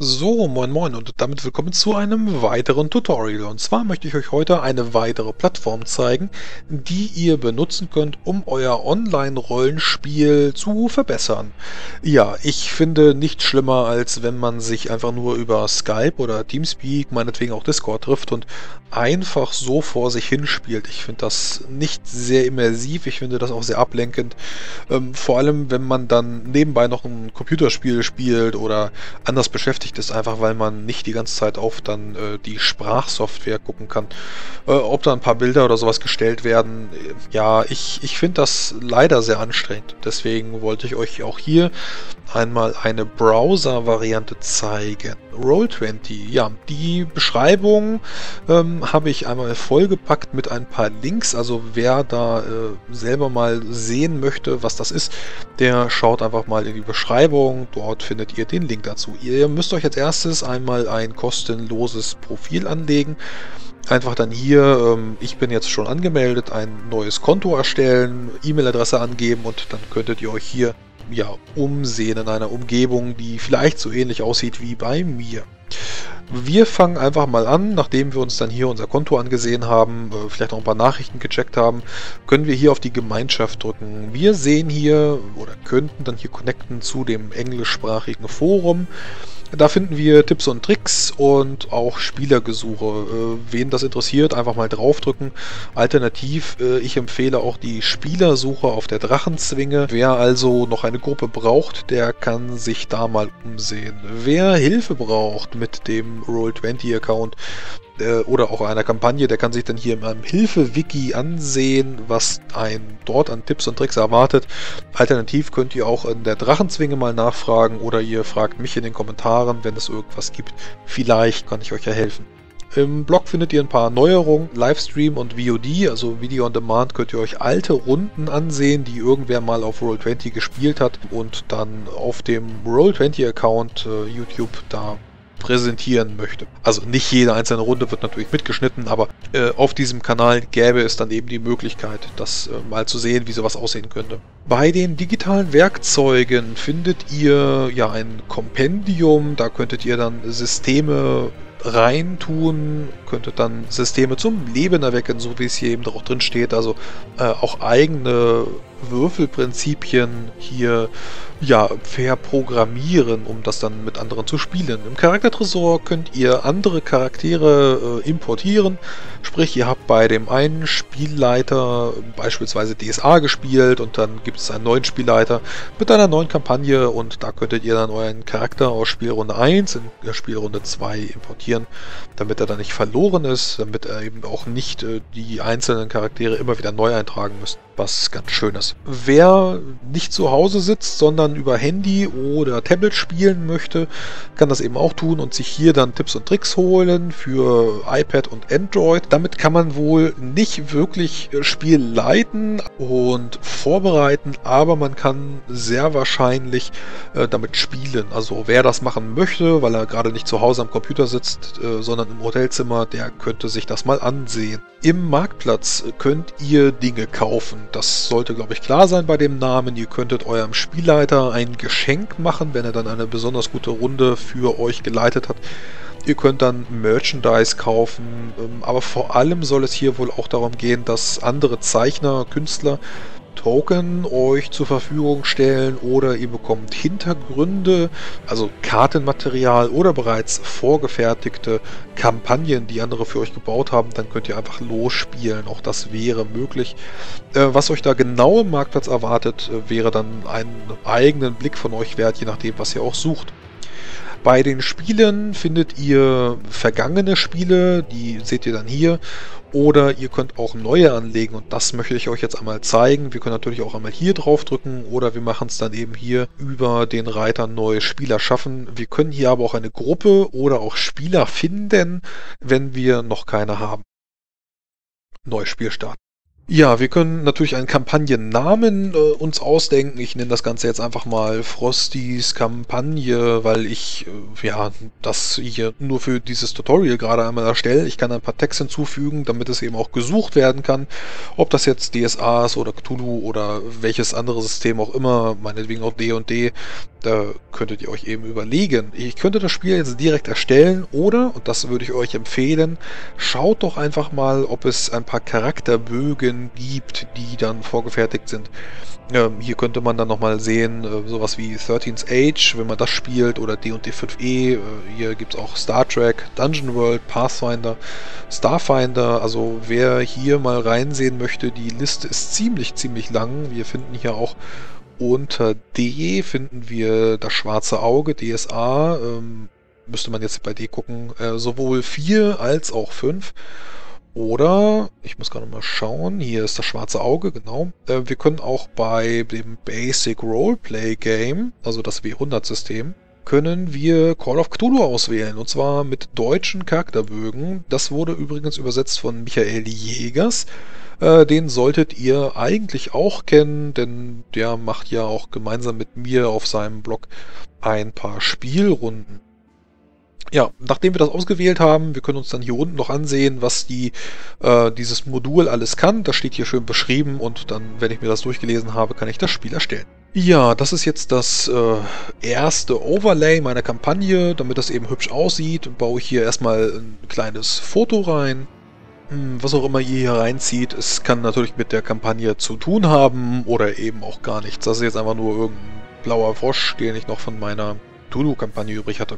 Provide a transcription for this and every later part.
So, moin moin und damit willkommen zu einem weiteren Tutorial. Und zwar möchte ich euch heute eine weitere Plattform zeigen, die ihr benutzen könnt, um euer Online-Rollenspiel zu verbessern. Ja, ich finde nichts schlimmer, als wenn man sich einfach nur über Skype oder Teamspeak, meinetwegen auch Discord trifft und einfach so vor sich hinspielt. Ich finde das nicht sehr immersiv, ich finde das auch sehr ablenkend. Vor allem, wenn man dann nebenbei noch ein Computerspiel spielt oder anders beschäftigt ist, einfach weil man nicht die ganze Zeit auf dann die Sprachsoftware gucken kann. Ob da ein paar Bilder oder sowas gestellt werden, ja, ich finde das leider sehr anstrengend. Deswegen wollte ich euch auch hier einmal eine Browser-Variante zeigen. Roll20, ja, die Beschreibung habe ich einmal vollgepackt mit ein paar Links. Also wer da selber mal sehen möchte, was das ist, der schaut einfach mal in die Beschreibung. Dort findet ihr den Link dazu. Ihr müsst euch als erstes einmal ein kostenloses Profil anlegen. Einfach dann hier, ich bin jetzt schon angemeldet, ein neues Konto erstellen, E-Mail-Adresse angeben und dann könntet ihr euch hier ja umsehen in einer Umgebung, die vielleicht so ähnlich aussieht wie bei mir. Wir fangen einfach mal an, nachdem wir uns dann hier unser Konto angesehen haben, vielleicht noch ein paar Nachrichten gecheckt haben, können wir hier auf die Gemeinschaft drücken. Wir sehen hier oder könnten dann hier connecten zu dem englischsprachigen Forum. Da finden wir Tipps und Tricks und auch Spielergesuche. Wen das interessiert, einfach mal draufdrücken. Alternativ, ich empfehle auch die Spielersuche auf der Drachenzwinge. Wer also noch eine Gruppe braucht, der kann sich da mal umsehen. Wer Hilfe braucht mit dem Roll20-Account oder auch einer Kampagne, der kann sich dann hier in einem Hilfe-Wiki ansehen, was einen dort an Tipps und Tricks erwartet. Alternativ könnt ihr auch in der Drachenzwinge mal nachfragen oder ihr fragt mich in den Kommentaren, wenn es irgendwas gibt. Vielleicht kann ich euch ja helfen. Im Blog findet ihr ein paar Neuerungen, Livestream und VOD, also Video on Demand, könnt ihr euch alte Runden ansehen, die irgendwer mal auf Roll20 gespielt hat und dann auf dem Roll20-Account YouTube da präsentieren möchte. Also nicht jede einzelne Runde wird natürlich mitgeschnitten, aber auf diesem Kanal gäbe es dann eben die Möglichkeit, das mal zu sehen, wie sowas aussehen könnte. Bei den digitalen Werkzeugen findet ihr ja ein Kompendium, da könntet ihr dann Systeme reintun, könntet dann Systeme zum Leben erwecken, so wie es hier eben auch drin steht, also auch eigene Würfelprinzipien hier ja verprogrammieren, um das dann mit anderen zu spielen. Im Charaktertresor könnt ihr andere Charaktere importieren, sprich ihr habt bei dem einen Spielleiter beispielsweise DSA gespielt und dann gibt es einen neuen Spielleiter mit einer neuen Kampagne und da könntet ihr dann euren Charakter aus Spielrunde 1 in Spielrunde 2 importieren, damit er dann nicht verloren ist, damit er eben auch nicht die einzelnen Charaktere immer wieder neu eintragen müsst, was ganz schön ist. Wer nicht zu Hause sitzt, sondern über Handy oder Tablet spielen möchte, kann das eben auch tun und sich hier dann Tipps und Tricks holen für iPad und Android. Damit kann man wohl nicht wirklich Spiel leiten und vorbereiten, aber man kann sehr wahrscheinlich damit spielen. Also wer das machen möchte, weil er gerade nicht zu Hause am Computer sitzt, sondern im Hotelzimmer, der könnte sich das mal ansehen. Im Marktplatz könnt ihr Dinge kaufen. Das sollte, glaube ich, klar sein bei dem Namen. Ihr könntet eurem Spielleiter ein Geschenk machen, wenn er dann eine besonders gute Runde für euch geleitet hat. Ihr könnt dann Merchandise kaufen, aber vor allem soll es hier wohl auch darum gehen, dass andere Zeichner, Künstler Token euch zur Verfügung stellen oder ihr bekommt Hintergründe, also Kartenmaterial oder bereits vorgefertigte Kampagnen, die andere für euch gebaut haben, dann könnt ihr einfach losspielen. Auch das wäre möglich. Was euch da genau im Marktplatz erwartet, wäre dann einen eigenen Blick von euch wert, je nachdem, was ihr auch sucht. Bei den Spielen findet ihr vergangene Spiele, die seht ihr dann hier, oder ihr könnt auch neue anlegen und das möchte ich euch jetzt einmal zeigen. Wir können natürlich auch einmal hier drauf drücken oder wir machen es dann eben hier über den Reiter neue Spieler schaffen. Wir können hier aber auch eine Gruppe oder auch Spieler finden, wenn wir noch keine haben. Neues Spiel starten. Ja, wir können natürlich einen Kampagnennamen uns ausdenken. Ich nenne das Ganze jetzt einfach mal Frostys Kampagne, weil ich ja das hier nur für dieses Tutorial gerade einmal erstelle. Ich kann ein paar Tags hinzufügen, damit es eben auch gesucht werden kann. Ob das jetzt DSA ist oder Cthulhu oder welches andere System auch immer, meinetwegen auch D&D, da könntet ihr euch eben überlegen. Ich könnte das Spiel jetzt direkt erstellen oder, und das würde ich euch empfehlen, schaut doch einfach mal, ob es ein paar Charakterbögen gibt, die dann vorgefertigt sind. Hier könnte man dann nochmal sehen, sowas wie 13th Age, wenn man das spielt, oder D&D5E, hier gibt es auch Star Trek, Dungeon World, Pathfinder, Starfinder, also wer hier mal reinsehen möchte, die Liste ist ziemlich lang. Wir finden hier auch unter D finden wir das schwarze Auge, DSA, müsste man jetzt bei D gucken, sowohl 4 als auch 5. Oder, ich muss gerade mal schauen, hier ist das schwarze Auge, genau. Wir können auch bei dem Basic Roleplay Game, also das W100-System, können wir Call of Cthulhu auswählen, und zwar mit deutschen Charakterbögen. Das wurde übrigens übersetzt von Michael Jägers. Den solltet ihr eigentlich auch kennen, denn der macht ja auch gemeinsam mit mir auf seinem Blog ein paar Spielrunden. Ja, nachdem wir das ausgewählt haben, wir können uns dann hier unten noch ansehen, was dieses Modul alles kann. Das steht hier schön beschrieben und dann, wenn ich mir das durchgelesen habe, kann ich das Spiel erstellen. Ja, das ist jetzt das erste Overlay meiner Kampagne. Damit das eben hübsch aussieht, baue ich hier erstmal ein kleines Foto rein. Was auch immer ihr hier reinzieht, es kann natürlich mit der Kampagne zu tun haben oder eben auch gar nichts. Das ist jetzt einfach nur irgendein blauer Frosch, den ich noch von meiner Cthulhu-Kampagne übrig hatte.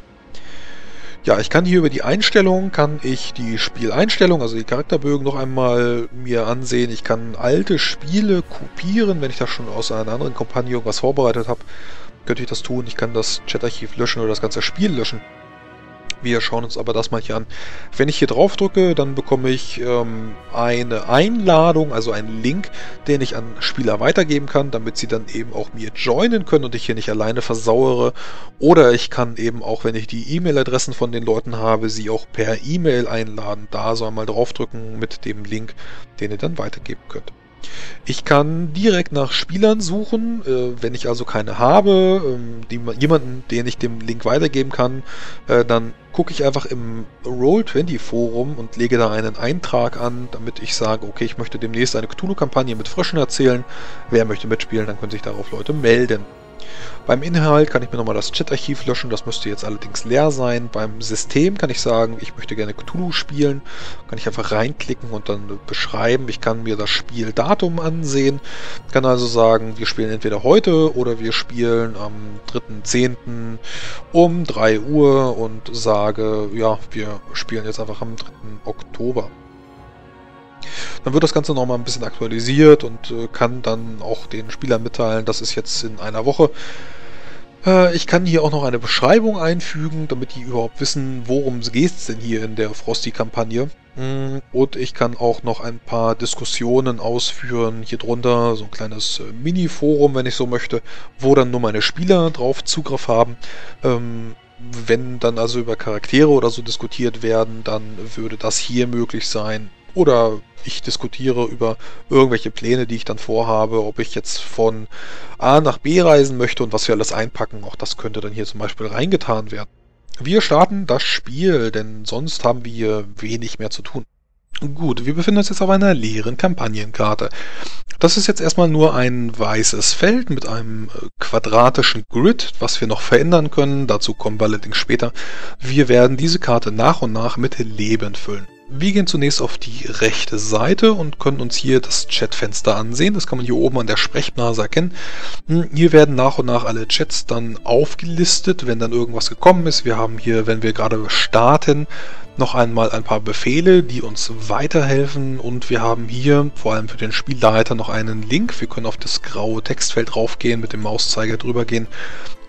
Ja, ich kann hier über die Einstellungen, kann ich die Spieleinstellung, also die Charakterbögen, noch einmal mir ansehen. Ich kann alte Spiele kopieren, wenn ich da schon aus einer anderen Kampagne irgendwas vorbereitet habe, könnte ich das tun. Ich kann das Chatarchiv löschen oder das ganze Spiel löschen. Wir schauen uns aber das mal hier an. Wenn ich hier drauf drücke, dann bekomme ich eine Einladung, also einen Link, den ich an Spieler weitergeben kann, damit sie dann eben auch mir joinen können und ich hier nicht alleine versauere. Oder ich kann eben auch, wenn ich die E-Mail-Adressen von den Leuten habe, sie auch per E-Mail einladen. Da soll mal draufdrücken mit dem Link, den ihr dann weitergeben könnt. Ich kann direkt nach Spielern suchen, wenn ich also keine habe, jemanden, den ich dem Link weitergeben kann, dann gucke ich einfach im Roll20 Forum und lege da einen Eintrag an, damit ich sage, okay, ich möchte demnächst eine Cthulhu-Kampagne mit Fröschen erzählen, wer möchte mitspielen, dann können sich darauf Leute melden. Beim Inhalt kann ich mir nochmal das Chat-Archiv löschen, das müsste jetzt allerdings leer sein. Beim System kann ich sagen, ich möchte gerne Cthulhu spielen, kann ich einfach reinklicken und dann beschreiben. Ich kann mir das Spieldatum ansehen, kann also sagen, wir spielen entweder heute oder wir spielen am 3.10. um 3 Uhr und sage, ja, wir spielen jetzt einfach am 3. Oktober. Dann wird das Ganze nochmal ein bisschen aktualisiert und kann dann auch den Spielern mitteilen, das ist jetzt in einer Woche. Ich kann hier auch noch eine Beschreibung einfügen, damit die überhaupt wissen, worum geht's denn hier in der Frosty-Kampagne. Und ich kann auch noch ein paar Diskussionen ausführen, hier drunter so ein kleines Mini-Forum, wenn ich so möchte, wo dann nur meine Spieler drauf Zugriff haben. Wenn dann also über Charaktere oder so diskutiert werden, dann würde das hier möglich sein. Oder ich diskutiere über irgendwelche Pläne, die ich dann vorhabe, ob ich jetzt von A nach B reisen möchte und was wir alles einpacken. Auch das könnte dann hier zum Beispiel reingetan werden. Wir starten das Spiel, denn sonst haben wir wenig mehr zu tun. Gut, wir befinden uns jetzt auf einer leeren Kampagnenkarte. Das ist jetzt erstmal nur ein weißes Feld mit einem quadratischen Grid, was wir noch verändern können. Dazu kommen wir allerdings später. Wir werden diese Karte nach und nach mit Leben füllen. Wir gehen zunächst auf die rechte Seite und können uns hier das Chatfenster ansehen. Das kann man hier oben an der Sprechblase erkennen. Hier werden nach und nach alle Chats dann aufgelistet, wenn dann irgendwas gekommen ist. Wir haben hier, wenn wir gerade starten, noch einmal ein paar Befehle, die uns weiterhelfen. Und wir haben hier, vor allem für den Spielleiter, noch einen Link. Wir können auf das graue Textfeld raufgehen, mit dem Mauszeiger drüber gehen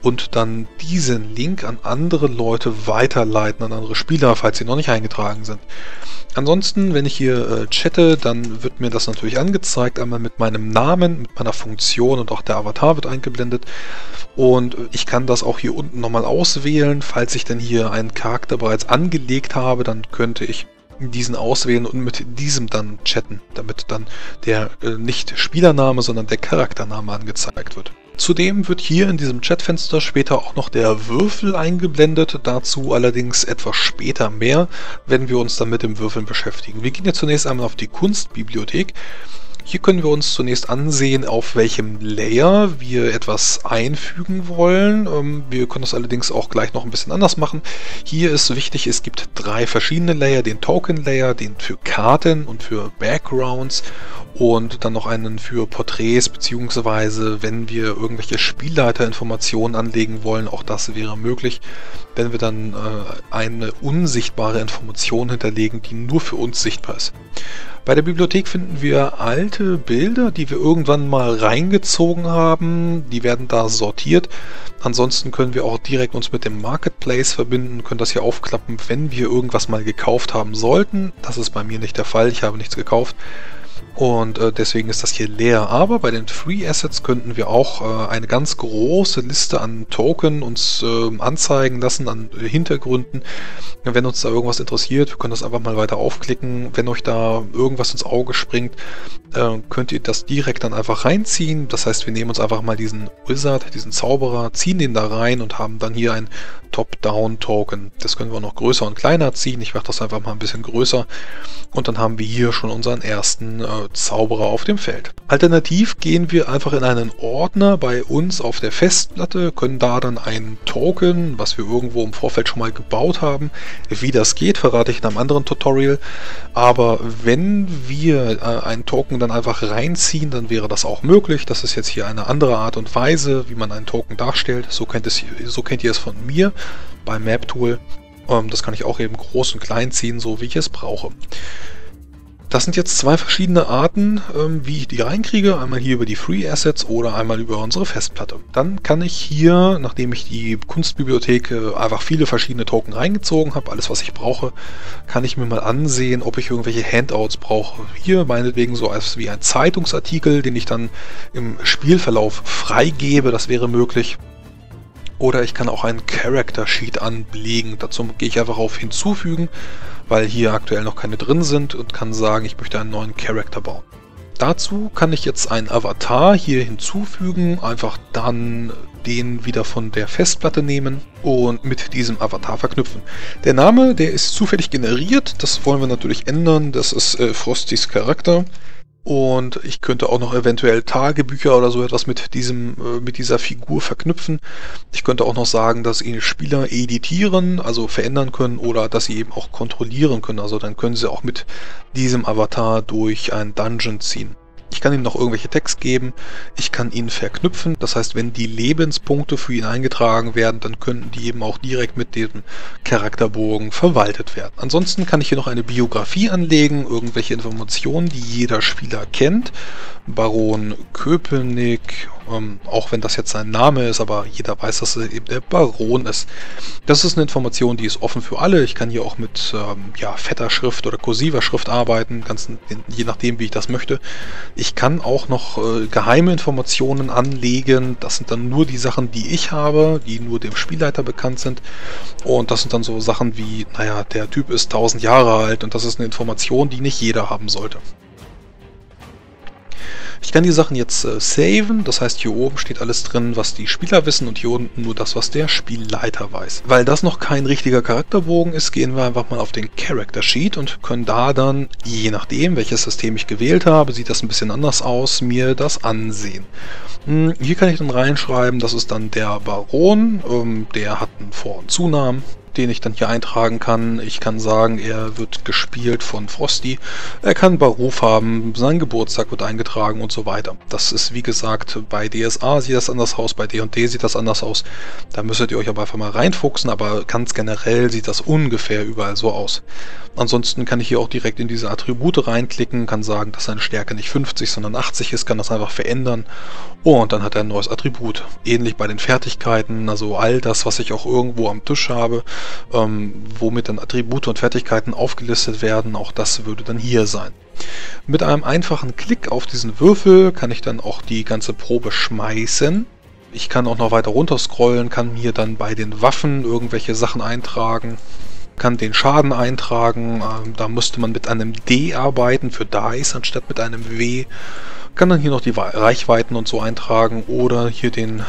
und dann diesen Link an andere Leute weiterleiten, an andere Spieler, falls sie noch nicht eingetragen sind. Ansonsten, wenn ich hier chatte, dann wird mir das natürlich angezeigt, einmal mit meinem Namen, mit meiner Funktion und auch der Avatar wird eingeblendet. Und ich kann das auch hier unten nochmal auswählen. Falls ich denn hier einen Charakter bereits angelegt habe, dann könnte ich diesen auswählen und mit diesem dann chatten, damit dann der nicht Spielername, sondern der Charaktername angezeigt wird. Zudem wird hier in diesem Chatfenster später auch noch der Würfel eingeblendet, dazu allerdings etwas später mehr, wenn wir uns dann mit dem Würfeln beschäftigen. Wir gehen jetzt zunächst einmal auf die Kunstbibliothek. Hier können wir uns zunächst ansehen, auf welchem Layer wir etwas einfügen wollen. Wir können das allerdings auch gleich noch ein bisschen anders machen. Hier ist wichtig, es gibt drei verschiedene Layer, den Token-Layer, den für Karten und für Backgrounds und dann noch einen für Porträts, beziehungsweise wenn wir irgendwelche Spielleiterinformationen anlegen wollen, auch das wäre möglich, wenn wir dann eine unsichtbare Information hinterlegen, die nur für uns sichtbar ist. Bei der Bibliothek finden wir alte Bilder, die wir irgendwann mal reingezogen haben. Die werden da sortiert. Ansonsten können wir auch direkt uns mit dem Marketplace verbinden, können das hier aufklappen, wenn wir irgendwas mal gekauft haben sollten. Das ist bei mir nicht der Fall, ich habe nichts gekauft. Und deswegen ist das hier leer. Aber bei den Free Assets könnten wir auch eine ganz große Liste an Token uns anzeigen lassen, an Hintergründen. Wenn uns da irgendwas interessiert, wir können das einfach mal weiter aufklicken. Wenn euch da irgendwas ins Auge springt, könnt ihr das direkt dann einfach reinziehen. Das heißt, wir nehmen uns einfach mal diesen Wizard, diesen Zauberer, ziehen den da rein und haben dann hier ein Top-Down-Token. Das können wir noch größer und kleiner ziehen. Ich mache das einfach mal ein bisschen größer. Und dann haben wir hier schon unseren ersten Zauberer auf dem Feld. Alternativ gehen wir einfach in einen Ordner bei uns auf der Festplatte, können da dann einen Token, was wir irgendwo im Vorfeld schon mal gebaut haben. Wie das geht, verrate ich in einem anderen Tutorial. Aber wenn wir einen Token dann einfach reinziehen, dann wäre das auch möglich. Das ist jetzt hier eine andere Art und Weise, wie man einen Token darstellt. So kennt ihr es von mir beim Map Tool. Das kann ich auch eben groß und klein ziehen, so wie ich es brauche. Das sind jetzt zwei verschiedene Arten, wie ich die reinkriege. Einmal hier über die Free Assets oder einmal über unsere Festplatte. Dann kann ich hier, nachdem ich die Kunstbibliothek einfach viele verschiedene Token reingezogen habe, alles was ich brauche, kann ich mir mal ansehen, ob ich irgendwelche Handouts brauche. Hier meinetwegen so als wie ein Zeitungsartikel, den ich dann im Spielverlauf freigebe, das wäre möglich. Oder ich kann auch einen Character Sheet anlegen. Dazu gehe ich einfach auf Hinzufügen, weil hier aktuell noch keine drin sind und kann sagen, ich möchte einen neuen Charakter bauen. Dazu kann ich jetzt einen Avatar hier hinzufügen, einfach dann den wieder von der Festplatte nehmen und mit diesem Avatar verknüpfen. Der Name, der ist zufällig generiert, das wollen wir natürlich ändern, das ist Frostys Charakter. Und ich könnte auch noch eventuell Tagebücher oder so etwas mit dieser Figur verknüpfen. Ich könnte auch noch sagen, dass ihn Spieler editieren, also verändern können oder dass sie eben auch kontrollieren können. Also dann können sie auch mit diesem Avatar durch einen Dungeon ziehen. Ich kann ihm noch irgendwelche Tags geben, ich kann ihn verknüpfen, das heißt, wenn die Lebenspunkte für ihn eingetragen werden, dann könnten die eben auch direkt mit dem Charakterbogen verwaltet werden. Ansonsten kann ich hier noch eine Biografie anlegen, irgendwelche Informationen, die jeder Spieler kennt. Baron Köpenick, auch wenn das jetzt sein Name ist, aber jeder weiß, dass er eben der Baron ist. Das ist eine Information, die ist offen für alle. Ich kann hier auch mit fetter Schrift oder kursiver Schrift arbeiten, je nachdem, wie ich das möchte. Ich kann auch noch geheime Informationen anlegen. Das sind dann nur die Sachen, die ich habe, die nur dem Spielleiter bekannt sind. Und das sind dann so Sachen wie, naja, der Typ ist 1000 Jahre alt und das ist eine Information, die nicht jeder haben sollte. Ich kann die Sachen jetzt saven, das heißt, hier oben steht alles drin, was die Spieler wissen und hier unten nur das, was der Spielleiter weiß. Weil das noch kein richtiger Charakterbogen ist, gehen wir einfach mal auf den Character Sheet und können da dann, je nachdem, welches System ich gewählt habe, sieht das ein bisschen anders aus, mir das ansehen. Hier kann ich dann reinschreiben, das ist dann der Baron, der hat einen Vor- und Zunamen, den ich dann hier eintragen kann. Ich kann sagen, er wird gespielt von Frosty. Er kann Beruf haben, sein Geburtstag wird eingetragen und so weiter. Das ist, wie gesagt, bei DSA sieht das anders aus, bei D&D sieht das anders aus. Da müsstet ihr euch aber einfach mal reinfuchsen, aber ganz generell sieht das ungefähr überall so aus. Ansonsten kann ich hier auch direkt in diese Attribute reinklicken, kann sagen, dass seine Stärke nicht 50, sondern 80 ist, kann das einfach verändern und dann hat er ein neues Attribut. Ähnlich bei den Fertigkeiten, also all das, was ich auch irgendwo am Tisch habe, womit dann Attribute und Fertigkeiten aufgelistet werden, auch das würde dann hier sein. Mit einem einfachen Klick auf diesen Würfel kann ich dann auch die ganze Probe schmeißen. Ich kann auch noch weiter runter scrollen, kann hier dann bei den Waffen irgendwelche Sachen eintragen. kann den Schaden eintragen, da musste man mit einem D arbeiten für Dice anstatt mit einem W, kann dann hier noch die Reichweiten und so eintragen oder hier den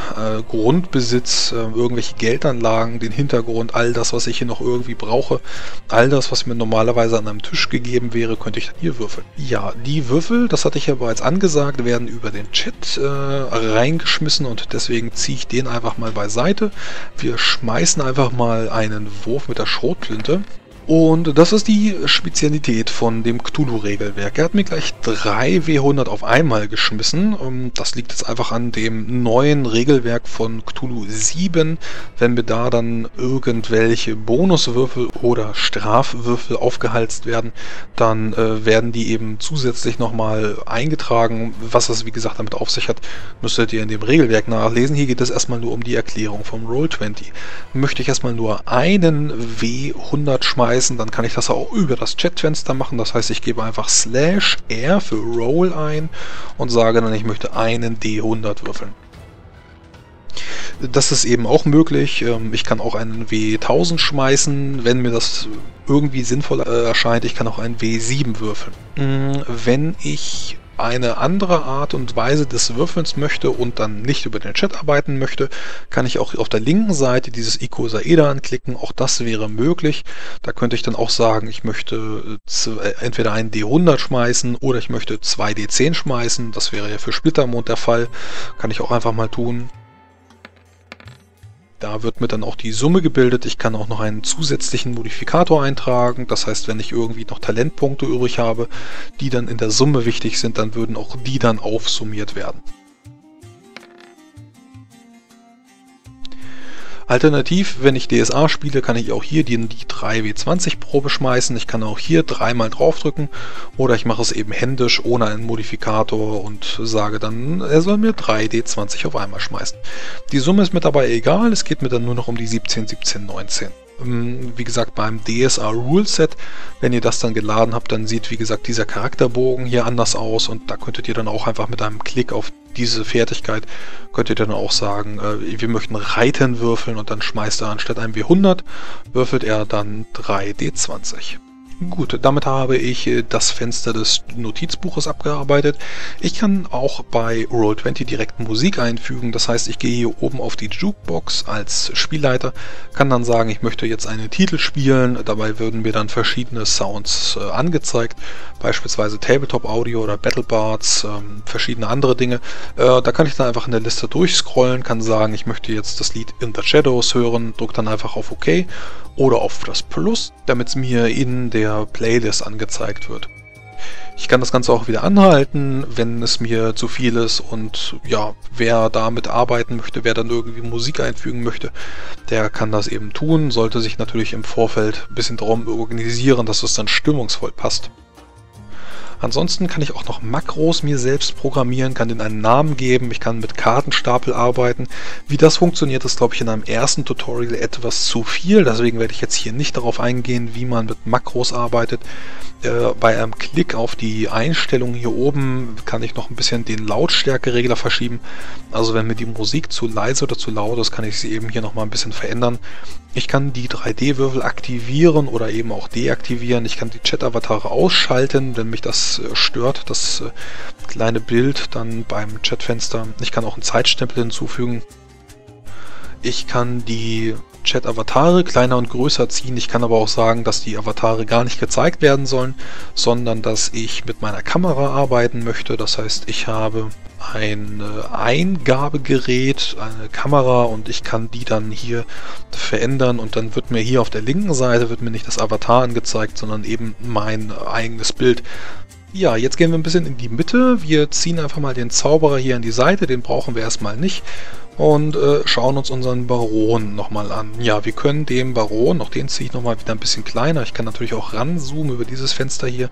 Grundbesitz, irgendwelche Geldanlagen, den Hintergrund, all das, was ich hier noch irgendwie brauche, all das, was mir normalerweise an einem Tisch gegeben wäre, könnte ich dann hier würfeln. Ja, die Würfel, das hatte ich ja bereits angesagt, werden über den Chat reingeschmissen und deswegen ziehe ich den einfach mal beiseite. Wir schmeißen einfach mal einen Wurf mit der Schrotflinte. Und das ist die Spezialität von dem Cthulhu-Regelwerk. Er hat mir gleich 3 W100 auf einmal geschmissen. Das liegt jetzt einfach an dem neuen Regelwerk von Cthulhu 7. Wenn mir da dann irgendwelche Bonuswürfel oder Strafwürfel aufgehalst werden, dann werden die eben zusätzlich nochmal eingetragen. Was das, wie gesagt, damit auf sich hat, müsstet ihr in dem Regelwerk nachlesen. Hier geht es erstmal nur um die Erklärung vom Roll20. Möchte ich erstmal nur einen W100 schmeißen, dann kann ich das auch über das Chatfenster machen. Das heißt, ich gebe einfach /R für Roll ein und sage dann, ich möchte einen D100 würfeln. Das ist eben auch möglich. Ich kann auch einen W1000 schmeißen, wenn mir das irgendwie sinnvoll erscheint. Ich kann auch einen W7 würfeln. Wenn ich eine andere Art und Weise des Würfelns möchte und dann nicht über den Chat arbeiten möchte, kann ich auch auf der linken Seite dieses Icosaeder anklicken. Auch das wäre möglich. Da könnte ich dann auch sagen, ich möchte entweder einen D100 schmeißen oder ich möchte 2 D10 schmeißen. Das wäre ja für Splittermond der Fall. Kann ich auch einfach mal tun. Da wird mir dann auch die Summe gebildet. Ich kann auch noch einen zusätzlichen Modifikator eintragen. Das heißt, wenn ich irgendwie noch Talentpunkte übrig habe, die dann in der Summe wichtig sind, dann würden auch die dann aufsummiert werden. Alternativ, wenn ich DSA spiele, kann ich auch hier die 3W20-Probe schmeißen. Ich kann auch hier 3-mal draufdrücken oder ich mache es eben händisch ohne einen Modifikator und sage dann, er soll mir 3D20 auf einmal schmeißen. Die Summe ist mir dabei egal, es geht mir dann nur noch um die 17, 17, 19. Wie gesagt, beim DSA Ruleset, wenn ihr das dann geladen habt, dann sieht, wie gesagt, dieser Charakterbogen hier anders aus und da könntet ihr dann auch einfach mit einem Klick auf diese Fertigkeit, könnt ihr dann auch sagen, wir möchten Reiten würfeln und dann schmeißt er anstatt einem W100, würfelt er dann 3D20. Gut, damit habe ich das Fenster des Notizbuches abgearbeitet. Ich kann auch bei Roll20 direkt Musik einfügen. Das heißt, ich gehe hier oben auf die Jukebox als Spielleiter, kann dann sagen, ich möchte jetzt einen Titel spielen. Dabei würden mir dann verschiedene Sounds angezeigt, beispielsweise Tabletop Audio oder Battle Bards, verschiedene andere Dinge. Da kann ich dann einfach in der Liste durchscrollen, kann sagen, ich möchte jetzt das Lied In the Shadows hören, drücke dann einfach auf OK oder auf das Plus, damit es mir in der Playlist angezeigt wird. Ich kann das Ganze auch wieder anhalten, wenn es mir zu viel ist und ja, wer damit arbeiten möchte, wer dann irgendwie Musik einfügen möchte, der kann das eben tun, sollte sich natürlich im Vorfeld ein bisschen darum organisieren, dass es dann stimmungsvoll passt. Ansonsten kann ich auch noch Makros mir selbst programmieren, kann denen einen Namen geben, ich kann mit Kartenstapel arbeiten. Wie das funktioniert, ist, glaube ich, in einem ersten Tutorial etwas zu viel, deswegen werde ich jetzt hier nicht darauf eingehen, wie man mit Makros arbeitet. Bei einem Klick auf die Einstellungen hier oben kann ich noch ein bisschen den Lautstärkeregler verschieben. Also wenn mir die Musik zu leise oder zu laut ist, kann ich sie eben hier nochmal ein bisschen verändern. Ich kann die 3D-Würfel aktivieren oder eben auch deaktivieren. Ich kann die Chat-Avatare ausschalten, wenn mich das stört, das kleine Bild dann beim Chatfenster. Ich kann auch einen Zeitstempel hinzufügen. Ich kann die Chat-Avatare kleiner und größer ziehen. Ich kann aber auch sagen, dass die Avatare gar nicht gezeigt werden sollen, sondern dass ich mit meiner Kamera arbeiten möchte. Das heißt, ich habe ein Eingabegerät, eine Kamera und ich kann die dann hier verändern und dann wird mir hier auf der linken Seite wird mir nicht das Avatar angezeigt, sondern eben mein eigenes Bild. Ja, jetzt gehen wir ein bisschen in die Mitte. Wir ziehen einfach mal den Zauberer hier an die Seite, den brauchen wir erstmal nicht. Und schauen uns unseren Baron nochmal an. Ja, wir können dem Baron, auch den ziehe ich nochmal wieder ein bisschen kleiner. Ich kann natürlich auch ranzoomen über dieses Fenster hier.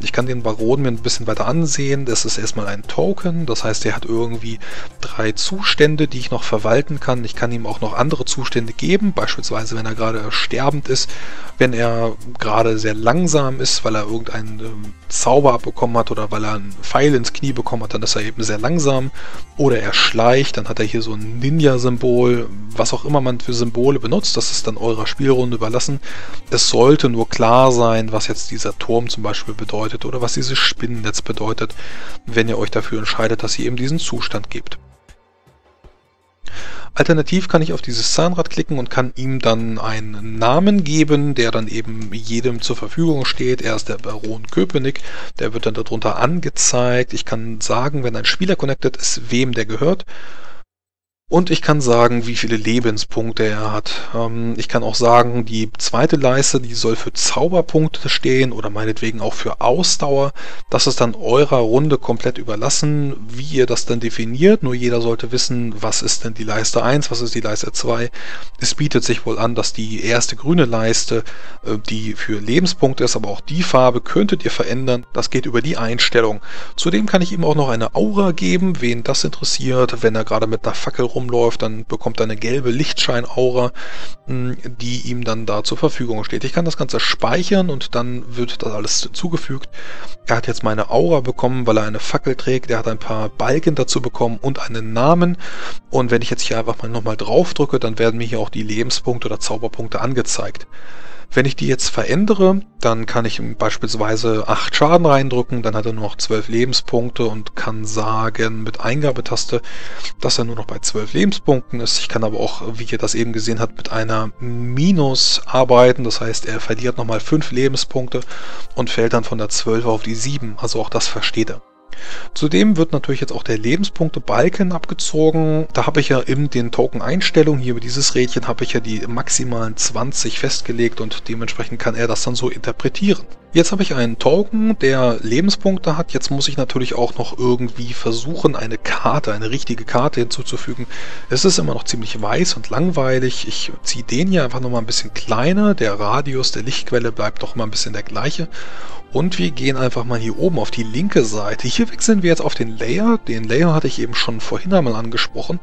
Ich kann den Baron mir ein bisschen weiter ansehen. Das ist erstmal ein Token, das heißt, er hat irgendwie 3 Zustände, die ich noch verwalten kann. Ich kann ihm auch noch andere Zustände geben, beispielsweise wenn er gerade sterbend ist, wenn er gerade sehr langsam ist, weil er irgendeinen Zauber abbekommen hat oder weil er einen Pfeil ins Knie bekommen hat, dann ist er eben sehr langsam. Oder er schleicht, dann hat er hier hier so ein Ninja-Symbol, was auch immer man für Symbole benutzt, das ist dann eurer Spielrunde überlassen. Es sollte nur klar sein, was jetzt dieser Turm zum Beispiel bedeutet oder was dieses Spinnennetz bedeutet, wenn ihr euch dafür entscheidet, dass ihr eben diesen Zustand gebt. Alternativ kann ich auf dieses Zahnrad klicken und kann ihm dann einen Namen geben, der dann eben jedem zur Verfügung steht. Er ist der Baron Köpenick, der wird dann darunter angezeigt. Ich kann sagen, wenn ein Spieler connected ist, wem der gehört. Und ich kann sagen, wie viele Lebenspunkte er hat. Ich kann auch sagen, die zweite Leiste, die soll für Zauberpunkte stehen oder meinetwegen auch für Ausdauer. Das ist dann eurer Runde komplett überlassen, wie ihr das dann definiert. Nur jeder sollte wissen, was ist denn die Leiste 1, was ist die Leiste 2. Es bietet sich wohl an, dass die erste grüne Leiste, die für Lebenspunkte ist, aber auch die Farbe könntet ihr verändern. Das geht über die Einstellung. Zudem kann ich ihm auch noch eine Aura geben, wen das interessiert, wenn er gerade mit einer Fackel rumläuft, dann bekommt er eine gelbe Lichtschein-Aura, die ihm dann da zur Verfügung steht. Ich kann das Ganze speichern und dann wird das alles zugefügt. Er hat jetzt meine Aura bekommen, weil er eine Fackel trägt. Er hat ein paar Balken dazu bekommen und einen Namen. Und wenn ich jetzt hier einfach mal nochmal drauf drücke, dann werden mir hier auch die Lebenspunkte oder Zauberpunkte angezeigt. Wenn ich die jetzt verändere, dann kann ich beispielsweise 8 Schaden reindrücken, dann hat er nur noch 12 Lebenspunkte und kann sagen mit Eingabetaste, dass er nur noch bei 12 Lebenspunkten ist. Ich kann aber auch, wie ihr das eben gesehen habt, mit einer Minus arbeiten, das heißt, er verliert nochmal 5 Lebenspunkte und fällt dann von der 12 auf die 7, also auch das versteht er. Zudem wird natürlich jetzt auch der Lebenspunkte-Balken abgezogen. Da habe ich ja in den Token-Einstellungen, hier über dieses Rädchen, habe ich ja die maximalen 20 festgelegt und dementsprechend kann er das dann so interpretieren. Jetzt habe ich einen Token, der Lebenspunkte hat. Jetzt muss ich natürlich auch noch irgendwie versuchen, eine Karte, eine richtige Karte hinzuzufügen. Es ist immer noch ziemlich weiß und langweilig. Ich ziehe den hier einfach nochmal ein bisschen kleiner. Der Radius der Lichtquelle bleibt doch mal ein bisschen der gleiche. Und wir gehen einfach mal hier oben auf die linke Seite. Hier wechseln wir jetzt auf den Layer. Den Layer hatte ich eben schon vorhin einmal angesprochen,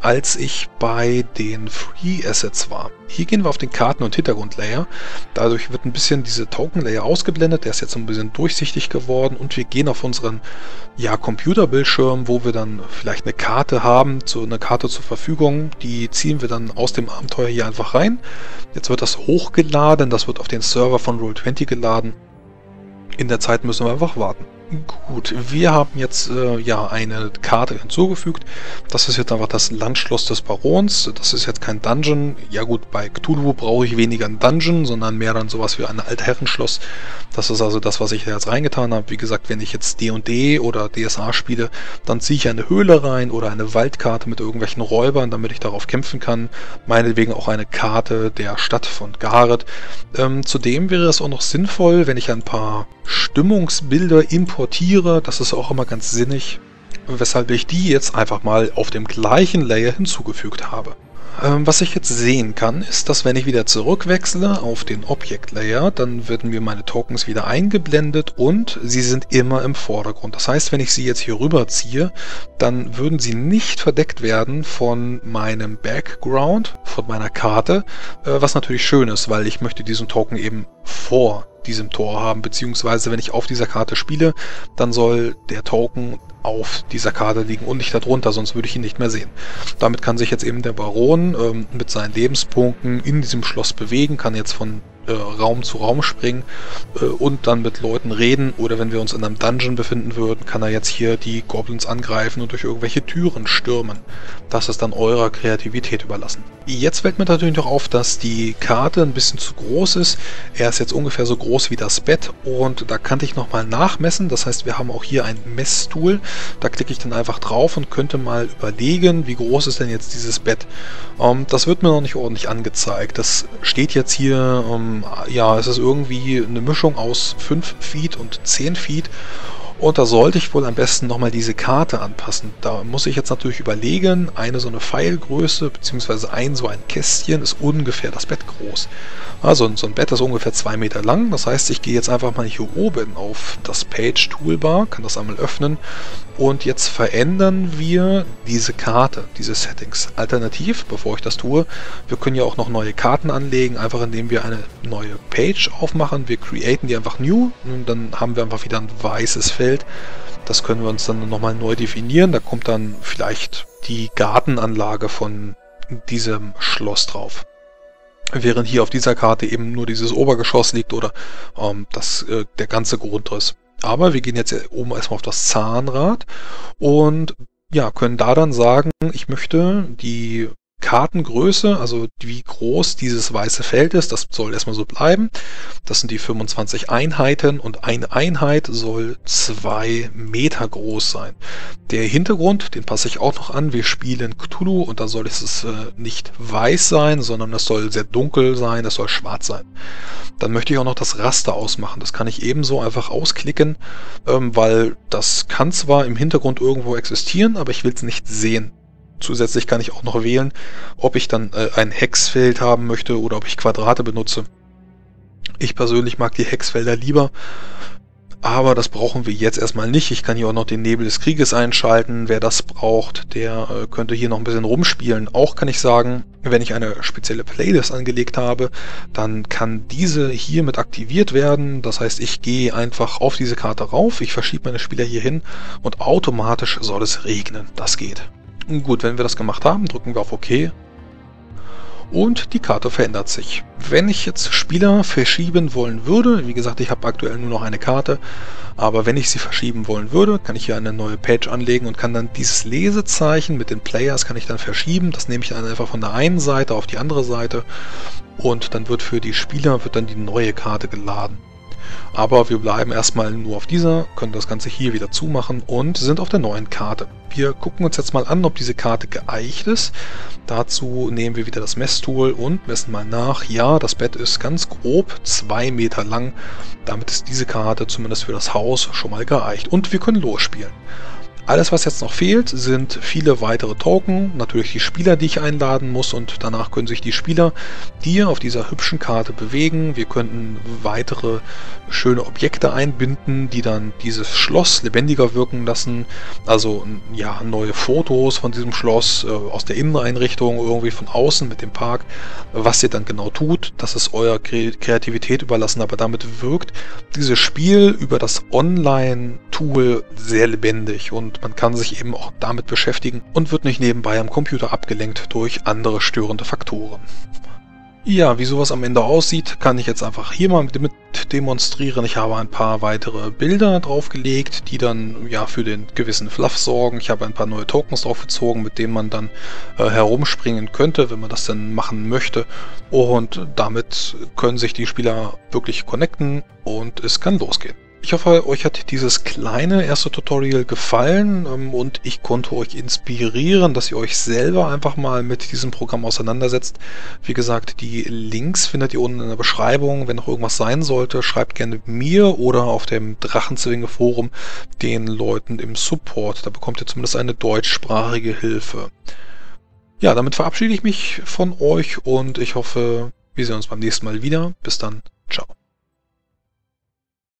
als ich bei den Free Assets war. Hier gehen wir auf den Karten- und Hintergrundlayer. Dadurch wird ein bisschen diese Token-Layer ausgeblendet. Der ist jetzt ein bisschen durchsichtig geworden und wir gehen auf unseren Computerbildschirm, wo wir dann vielleicht eine Karte haben, so eine Karte zur Verfügung. Die ziehen wir dann aus dem Abenteuer hier einfach rein. Jetzt wird das hochgeladen. Das wird auf den Server von Roll20 geladen. In der Zeit müssen wir einfach warten. Gut, wir haben jetzt eine Karte hinzugefügt. Das ist jetzt einfach das Landschloss des Barons. Das ist jetzt kein Dungeon. Ja gut, bei Cthulhu brauche ich weniger einen Dungeon, sondern mehr dann sowas wie ein Altherrenschloss. Das ist also das, was ich da jetzt reingetan habe. Wie gesagt, wenn ich jetzt D&D oder DSA spiele, dann ziehe ich eine Höhle rein oder eine Waldkarte mit irgendwelchen Räubern, damit ich darauf kämpfen kann. Meinetwegen auch eine Karte der Stadt von Gareth. Zudem wäre es auch noch sinnvoll, wenn ich ein paar Stimmungsbilder importiere, das ist auch immer ganz sinnig, weshalb ich die jetzt einfach mal auf dem gleichen Layer hinzugefügt habe. Was ich jetzt sehen kann, ist, dass wenn ich wieder zurückwechsle auf den Objekt-Layer, dann werden mir meine Tokens wieder eingeblendet und sie sind immer im Vordergrund. Das heißt, wenn ich sie jetzt hier rüber ziehe, dann würden sie nicht verdeckt werden von meinem Background, von meiner Karte, was natürlich schön ist, weil ich möchte diesen Token eben vor diesem Tor haben, beziehungsweise wenn ich auf dieser Karte spiele, dann soll der Token auf dieser Karte liegen und nicht darunter, sonst würde ich ihn nicht mehr sehen. Damit kann sich jetzt eben der Baron mit seinen Lebenspunkten in diesem Schloss bewegen, kann jetzt von Raum zu Raum springen und dann mit Leuten reden, oder wenn wir uns in einem Dungeon befinden würden, kann er jetzt hier die Goblins angreifen und durch irgendwelche Türen stürmen. Das ist dann eurer Kreativität überlassen. Jetzt fällt mir natürlich noch auf, dass die Karte ein bisschen zu groß ist. Er ist jetzt ungefähr so groß wie das Bett und da kann ich nochmal nachmessen. Das heißt, wir haben auch hier ein Messstool. Da klicke ich dann einfach drauf und könnte mal überlegen, wie groß ist denn jetzt dieses Bett. Das wird mir noch nicht ordentlich angezeigt. Das steht jetzt hier, es ist irgendwie eine Mischung aus 5 Feet und 10 Feet. Und da sollte ich wohl am besten nochmal diese Karte anpassen. Da muss ich jetzt natürlich überlegen, eine so eine Pfeilgröße, beziehungsweise ein Kästchen ist ungefähr das Bett groß. Also so ein Bett ist ungefähr 2 Meter lang. Das heißt, ich gehe jetzt einfach mal hier oben auf das Page-Toolbar, kann das einmal öffnen. Und jetzt verändern wir diese Karte, diese Settings. Alternativ, bevor ich das tue, wir können ja auch noch neue Karten anlegen, einfach indem wir eine neue Page aufmachen. Wir createn die einfach new und dann haben wir einfach wieder ein weißes Feld. Spielfeld. Das können wir uns dann nochmal neu definieren. Da kommt dann vielleicht die Gartenanlage von diesem Schloss drauf. Während hier auf dieser Karte eben nur dieses Obergeschoss liegt oder der ganze Grundriss. Aber wir gehen jetzt oben erstmal auf das Zahnrad und ja, können da dann sagen, ich möchte die Kartengröße, also wie groß dieses weiße Feld ist, das soll erstmal so bleiben. Das sind die 25 Einheiten und eine Einheit soll 2 Meter groß sein. Der Hintergrund, den passe ich auch noch an. Wir spielen Cthulhu und da soll es nicht weiß sein, sondern es soll sehr dunkel sein, es soll schwarz sein. Dann möchte ich auch noch das Raster ausmachen. Das kann ich ebenso einfach ausklicken, weil das kann zwar im Hintergrund irgendwo existieren, aber ich will es nicht sehen. Zusätzlich kann ich auch noch wählen, ob ich dann ein Hexfeld haben möchte oder ob ich Quadrate benutze. Ich persönlich mag die Hexfelder lieber, aber das brauchen wir jetzt erstmal nicht. Ich kann hier auch noch den Nebel des Krieges einschalten. Wer das braucht, der könnte hier noch ein bisschen rumspielen. Auch kann ich sagen, wenn ich eine spezielle Playlist angelegt habe, dann kann diese hier mit aktiviert werden. Das heißt, ich gehe einfach auf diese Karte rauf, ich verschiebe meine Spieler hier hin und automatisch soll es regnen. Das geht. Gut, wenn wir das gemacht haben, drücken wir auf OK und die Karte verändert sich. Wenn ich jetzt Spieler verschieben wollen würde, wie gesagt, ich habe aktuell nur noch eine Karte, aber wenn ich sie verschieben wollen würde, kann ich hier eine neue Page anlegen und kann dann dieses Lesezeichen mit den Players kann ich dann verschieben. Das nehme ich dann einfach von der einen Seite auf die andere Seite und dann wird für die Spieler dann die neue Karte geladen. Aber wir bleiben erstmal nur auf dieser, können das Ganze hier wieder zumachen und sind auf der neuen Karte. Wir gucken uns jetzt mal an, ob diese Karte geeicht ist. Dazu nehmen wir wieder das Messtool und messen mal nach. Ja, das Bett ist ganz grob 2 Meter lang. Damit ist diese Karte zumindest für das Haus schon mal geeicht. Und wir können losspielen. Alles, was jetzt noch fehlt, sind viele weitere Token, natürlich die Spieler, die ich einladen muss und danach können sich die Spieler hier auf dieser hübschen Karte bewegen. Wir könnten weitere schöne Objekte einbinden, die dann dieses Schloss lebendiger wirken lassen. Also ja, neue Fotos von diesem Schloss aus der Inneneinrichtung, irgendwie von außen mit dem Park. Was ihr dann genau tut, das ist eurer Kreativität überlassen, aber damit wirkt dieses Spiel über das Online-Tool sehr lebendig und man kann sich eben auch damit beschäftigen und wird nicht nebenbei am Computer abgelenkt durch andere störende Faktoren. Ja, wie sowas am Ende aussieht, kann ich jetzt einfach hier mal mit demonstrieren. Ich habe ein paar weitere Bilder draufgelegt, die dann ja für den gewissen Fluff sorgen. Ich habe ein paar neue Tokens draufgezogen, mit denen man dann herumspringen könnte, wenn man das dann machen möchte. Und damit können sich die Spieler wirklich connecten und es kann losgehen. Ich hoffe, euch hat dieses kleine erste Tutorial gefallen und ich konnte euch inspirieren, dass ihr euch selber einfach mal mit diesem Programm auseinandersetzt. Wie gesagt, die Links findet ihr unten in der Beschreibung. Wenn noch irgendwas sein sollte, schreibt gerne mir oder auf dem Drachenzwinge Forum den Leuten im Support. Da bekommt ihr zumindest eine deutschsprachige Hilfe. Ja, damit verabschiede ich mich von euch und ich hoffe, wir sehen uns beim nächsten Mal wieder. Bis dann, ciao.